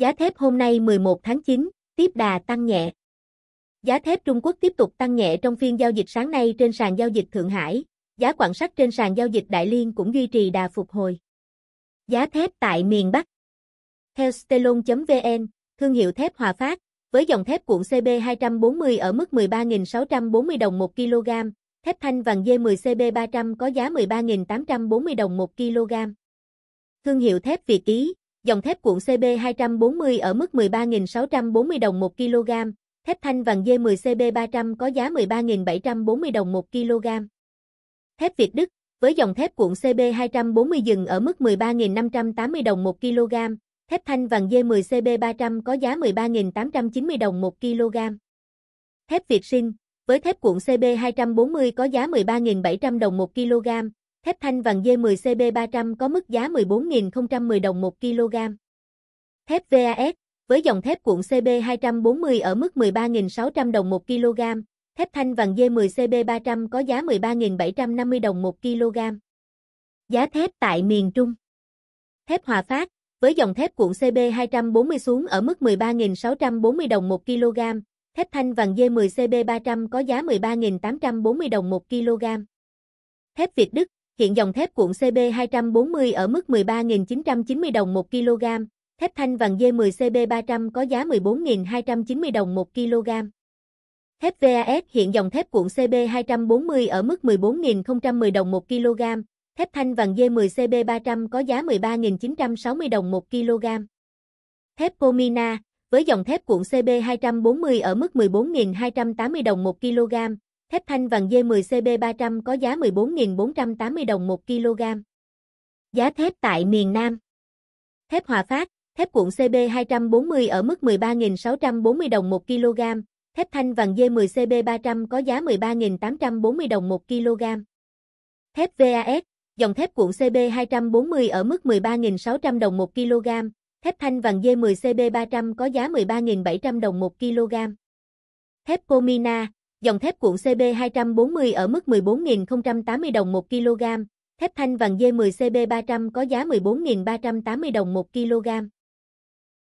Giá thép hôm nay 11 tháng 9, tiếp đà tăng nhẹ. Giá thép Trung Quốc tiếp tục tăng nhẹ trong phiên giao dịch sáng nay trên sàn giao dịch Thượng Hải. Giá quặng sắt trên sàn giao dịch Đại Liên cũng duy trì đà phục hồi. Giá thép tại miền Bắc. Theo Steelon.vn, thương hiệu thép Hòa Phát, với dòng thép cuộn CB240 ở mức 13.640 đồng 1 kg, thép thanh vàng D10 CB300 có giá 13.840 đồng 1 kg. Thương hiệu thép Việt Ý, dòng thép cuộn CB240 ở mức 13.640 đồng 1 kg, thép thanh vàng D10 CB300 có giá 13.740 đồng 1 kg. Thép Việt Đức, với dòng thép cuộn CB240 dừng ở mức 13.580 đồng 1 kg, thép thanh vàng D10 CB300 có giá 13.890 đồng 1 kg. Thép Việt Sinh, với thép cuộn CB240 có giá 13.700 đồng 1 kg, thép thanh vàng D10 CB300 có mức giá 14.010 đồng 1 kg. Thép VAS, với dòng thép cuộn CB240 ở mức 13.600 đồng 1 kg, thép thanh vàng D10 CB300 có giá 13.750 đồng 1 kg. Giá thép tại miền Trung. Thép Hòa Phát, với dòng thép cuộn CB240 xuống ở mức 13.640 đồng 1 kg, thép thanh vàng D10 CB300 có giá 13.840 đồng 1 kg. Thép Việt Đức, hiện dòng thép cuộn CB240 ở mức 13.990 đồng 1 kg, thép thanh vàng D10 CB300 có giá 14.290 đồng 1 kg. Thép VAS, hiện dòng thép cuộn CB240 ở mức 14.010 đồng 1 kg, thép thanh vàng D10 CB300 có giá 13.960 đồng 1 kg. Thép Pomina, với dòng thép cuộn CB240 ở mức 14.280 đồng 1 kg, thép thanh vàng D10 CB300 có giá 14.480 đồng 1 kg. Giá thép tại miền Nam. Thép Hòa Phát, thép cuộn CB240 ở mức 13.640 đồng 1 kg, thép thanh vàng D10 CB300 có giá 13.840 đồng 1 kg. Thép VAS, dòng thép cuộn CB240 ở mức 13.600 đồng 1 kg, thép thanh vàng D10 CB300 có giá 13.700 đồng 1 kg. Thép Pomina, dòng thép cuộn CB240 ở mức 14.080 đồng 1 kg, thép thanh vàng D10 CB300 có giá 14.380 đồng 1 kg.